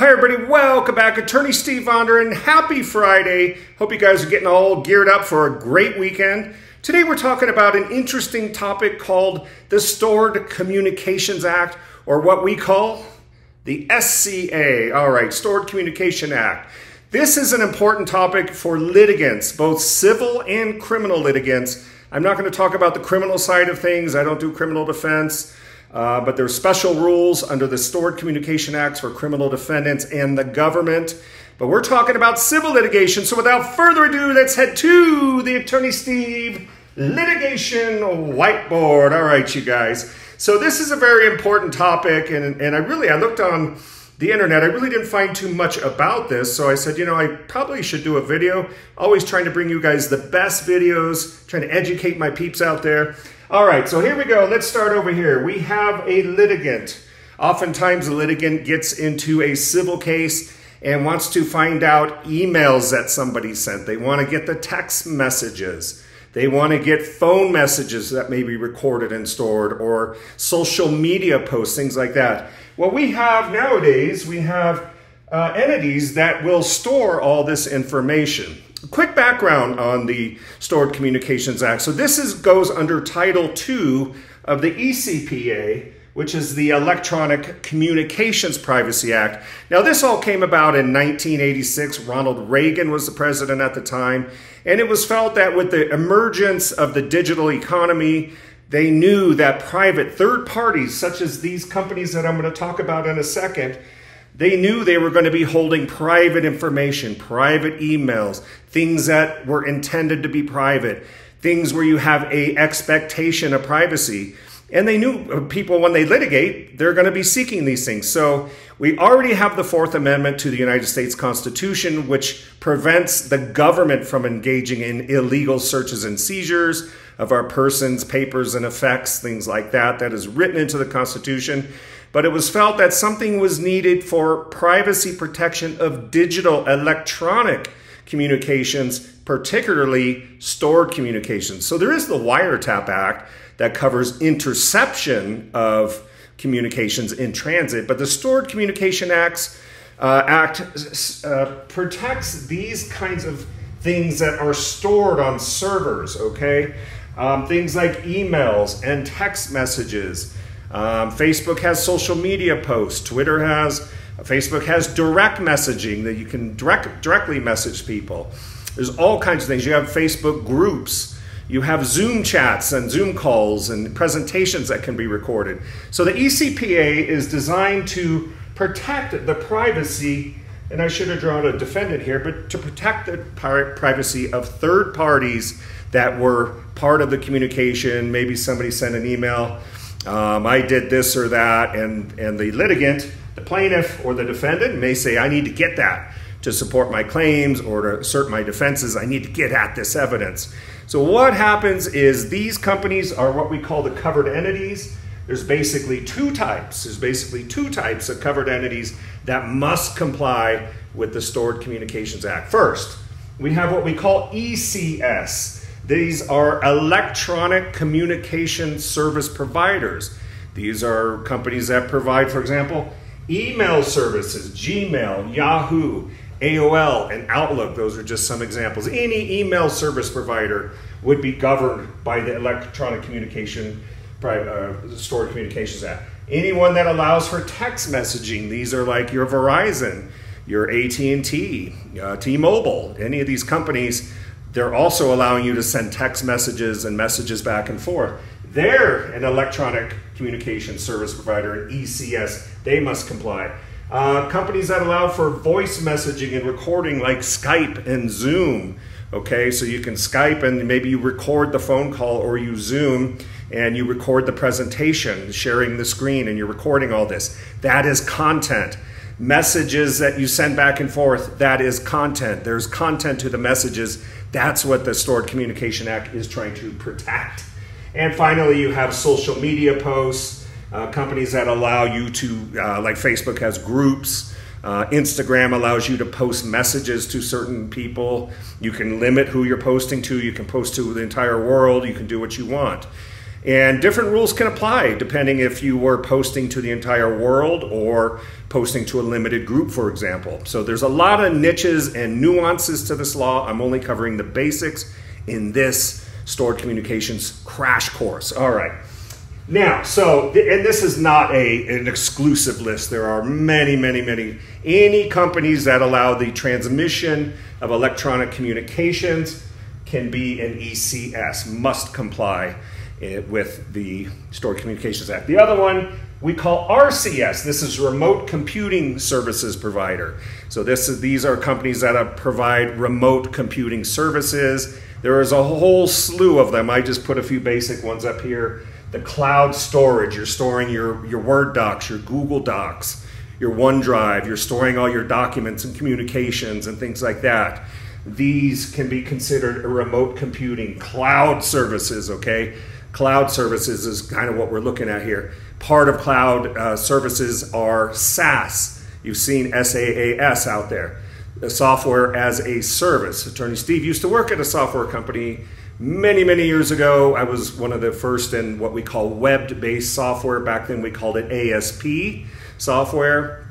Hi everybody, welcome back. Attorney Steve Vondran. Happy Friday. Hope you guys are getting all geared up for a great weekend. Today we're talking about an interesting topic called the Stored Communications Act, or what we call the SCA. All right, Stored Communications Act. This is an important topic for litigants, both civil and criminal litigants. I'm not going to talk about the criminal side of things. I don't do criminal defense. But there's special rules under the Stored Communications Act for criminal defendants and the government. But we're talking about civil litigation. So without further ado, let's head to the Attorney Steve litigation whiteboard. All right, you guys. So this is a very important topic. And I looked on the internet. I really didn't find too much about this. So I said, you know, I probably should do a video. Always trying to bring you guys the best videos, trying to educate my peeps out there. All right, so here we go. Let's start over here. We have a litigant. Oftentimes a litigant gets into a civil case and wants to find out emails that somebody sent. They want to get the text messages. They want to get phone messages that may be recorded and stored, or social media posts, things like that. Well, we have nowadays, we have entities that will store all this information. Quick background on the Stored Communications Act. So this goes under Title II of the ECPA, which is the Electronic Communications Privacy Act. Now, this all came about in 1986. Ronald Reagan was the president at the time. And it was felt that with the emergence of the digital economy, they knew that private third parties, such as these companies that I'm going to talk about in a second, they knew they were going to be holding private information, private emails, things that were intended to be private, things where you have an expectation of privacy. And they knew people, when they litigate, they're going to be seeking these things. So we already have the Fourth Amendment to the United States Constitution, which prevents the government from engaging in illegal searches and seizures of our persons, papers, and effects, things like that. That is written into the Constitution. But it was felt that something was needed for privacy protection of digital electronic communications, particularly stored communications. So there is the Wiretap Act that covers interception of communications in transit, but the Stored Communications Act protects these kinds of things that are stored on servers, okay? Things like emails and text messages. Facebook has social media posts. Twitter has, Facebook has direct messaging that you can directly message people. There's all kinds of things. You have Facebook groups. You have Zoom chats and Zoom calls and presentations that can be recorded. So the ECPA is designed to protect the privacy, and I should have drawn a defendant here, but to protect the privacy of third parties that were part of the communication. Maybe somebody sent an email. I did this or that, and the litigant, the plaintiff or the defendant may say, I need to get that to support my claims or to assert my defenses. I need to get at this evidence. So what happens is these companies are what we call the covered entities. There's basically two types. There's basically two types of covered entities that must comply with the Stored Communications Act. First, we have what we call ECS. These are electronic communication service providers. These are companies that provide, for example, email services, Gmail, Yahoo, AOL, and Outlook. Those are just some examples. Any email service provider would be governed by the Electronic Communication Stored Communications Act. Anyone that allows for text messaging, these are like your Verizon, your AT&T, T-Mobile, any of these companies. They're also allowing you to send text messages and messages back and forth. They're an electronic communication service provider, an ECS. They must comply. Companies that allow for voice messaging and recording, like Skype and Zoom. Okay, so you can Skype and maybe you record the phone call, or you Zoom and you record the presentation, sharing the screen, and you're recording all this. That is content. Messages that you send back and forth, that is content. There's content to the messages. That's what the Stored Communications Act is trying to protect. And finally, you have social media posts, companies that allow you to, like Facebook has groups, Instagram allows you to post messages to certain people. You can limit who you're posting to. You can post to the entire world. You can do what you want. And different rules can apply depending if you were posting to the entire world or posting to a limited group, for example. So there's a lot of niches and nuances to this law. I'm only covering the basics in this Stored Communications crash course. All right. Now, and this is not an exclusive list. There are many companies that allow the transmission of electronic communications can be an ECS, must comply with the Stored Communications Act. The other one we call RCS. This is Remote Computing Services Provider. So these are companies that provide remote computing services. There is a whole slew of them. I just put a few basic ones up here. The cloud storage, you're storing your Word docs, your Google Docs, your OneDrive, you're storing all your documents and communications and things like that. These can be considered a remote computing cloud services, okay? Cloud services is kind of what we're looking at here. Part of cloud services are SaaS. You've seen SaaS out there. The software as a service. Attorney Steve used to work at a software company many years ago. I was one of the first in what we call web-based software. Back then we called it ASP software.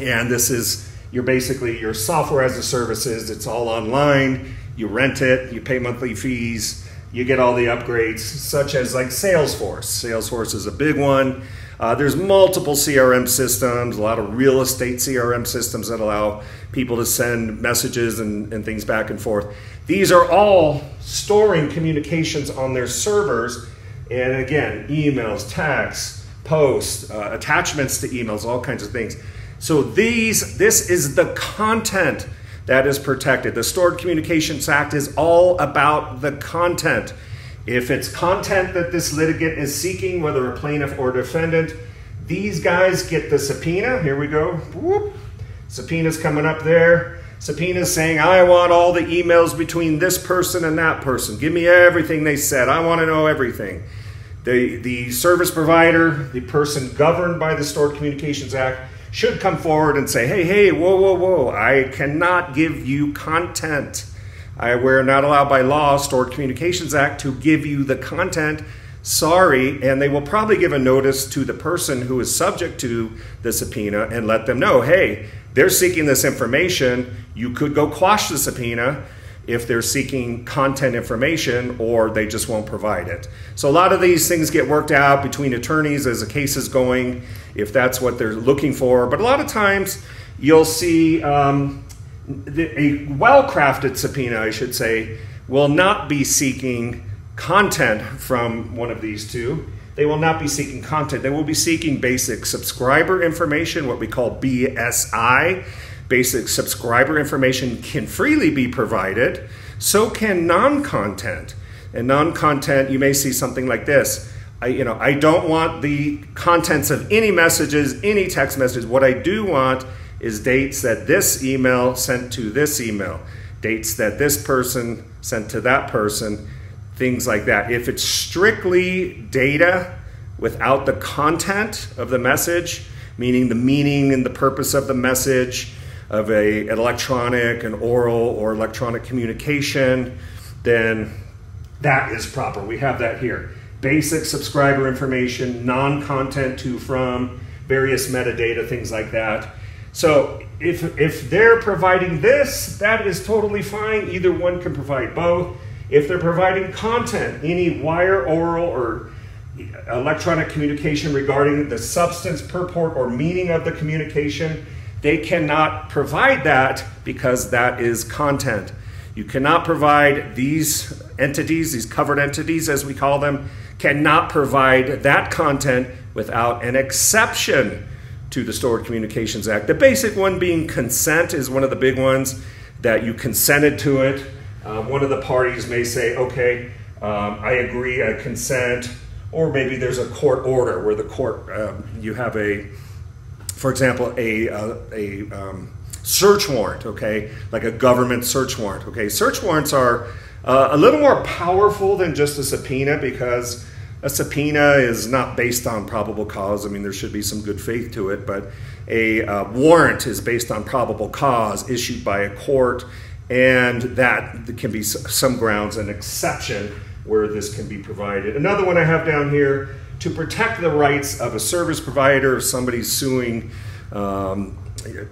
And this is your software as a service. It's all online. You rent it, you pay monthly fees, you get all the upgrades, such as like Salesforce. Salesforce is a big one. There's multiple CRM systems, a lot of real estate CRM systems that allow people to send messages and things back and forth. These are all storing communications on their servers. And again, emails, texts, posts, attachments to emails, all kinds of things. So this is the content that is protected. The Stored Communications Act is all about the content. If it's content that this litigant is seeking, whether a plaintiff or defendant, these guys get the subpoena. Here we go. Whoop. Subpoena's coming up there. Subpoena's saying, I want all the emails between this person and that person. Give me everything they said. I want to know everything. The service provider, the person governed by the Stored Communications Act, should come forward and say, hey, whoa, I cannot give you content. We're not allowed by law, Stored Communications Act, to give you the content. Sorry. And they will probably give a notice to the person who is subject to the subpoena and let them know, hey, they're seeking this information. You could go quash the subpoena if they're seeking content information, or they just won't provide it. So a lot of these things get worked out between attorneys as the case is going, if that's what they're looking for. But a lot of times you'll see a well-crafted subpoena, I should say, will not be seeking content from one of these two. They will not be seeking content. They will be seeking basic subscriber information, what we call BSI. Basic subscriber information can freely be provided. So can non-content. And non-content, you may see something like this. I don't want the contents of any messages, any text messages. What I do want is dates that this email sent to this email, dates that this person sent to that person, things like that. If it's strictly data without the content of the message, meaning the meaning and the purpose of the message of an electronic, an oral, or electronic communication, then that is proper. We have that here. Basic subscriber information, non-content to, from, various metadata, things like that. So if they're providing this, that is totally fine. Either one can provide both. If they're providing content, any wire, oral, or electronic communication regarding the substance, purport, or meaning of the communication, they cannot provide that because that is content. You cannot provide these entities, these covered entities as we call them, cannot provide that content without an exception to the Stored Communications Act. The basic one being consent is one of the big ones, that you consented to it. One of the parties may say, okay, I agree, I consent, or maybe there's a court order where the court, you have for example, a search warrant, okay? Like a government search warrant, okay? Search warrants are a little more powerful than just a subpoena, because a subpoena is not based on probable cause. I mean, there should be some good faith to it, but a warrant is based on probable cause issued by a court, and that can be some grounds, an exception where this can be provided. Another one I have down here, to protect the rights of a service provider if somebody's suing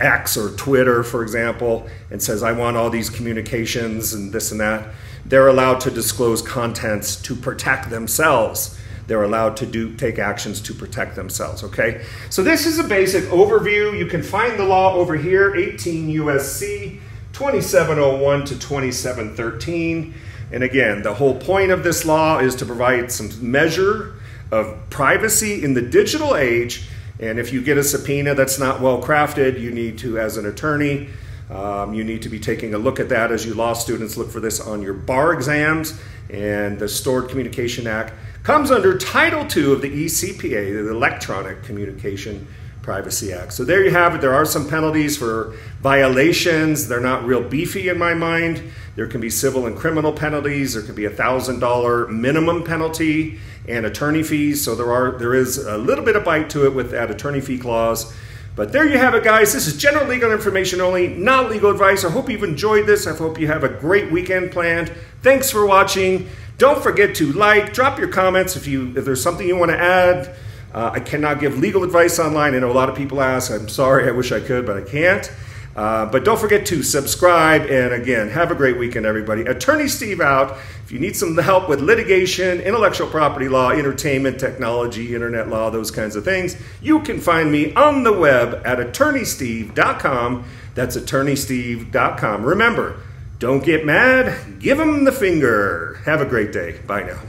X or Twitter, for example, and says, I want all these communications and this and that. They're allowed to disclose contents to protect themselves. They're allowed to take actions to protect themselves, okay? So this is a basic overview. You can find the law over here, 18 USC 2701 to 2713. And again, the whole point of this law is to provide some measure of privacy in the digital age. And if you get a subpoena that's not well crafted, you need to, as an attorney, you need to be taking a look at that as you law students look for this on your bar exams. And the Stored Communications Act comes under Title II of the ECPA, the Electronic Communications Privacy Act. So there you have it. There are some penalties for violations. They're not real beefy in my mind. There can be civil and criminal penalties. There could be a $1,000 minimum penalty and attorney fees. So there is a little bit of bite to it with that attorney fee clause. But there you have it, guys. This is general legal information only, not legal advice. I hope you've enjoyed this. I hope you have a great weekend planned. Thanks for watching. Don't forget to like, drop your comments if there's something you want to add. I cannot give legal advice online. I know a lot of people ask. I'm sorry. I wish I could, but I can't. But don't forget to subscribe. And again, have a great weekend, everybody. Attorney Steve out. If you need some help with litigation, intellectual property law, entertainment, technology, internet law, those kinds of things, you can find me on the web at attorneysteve.com. That's attorneysteve.com. Remember, don't get mad. Give them the finger. Have a great day. Bye now.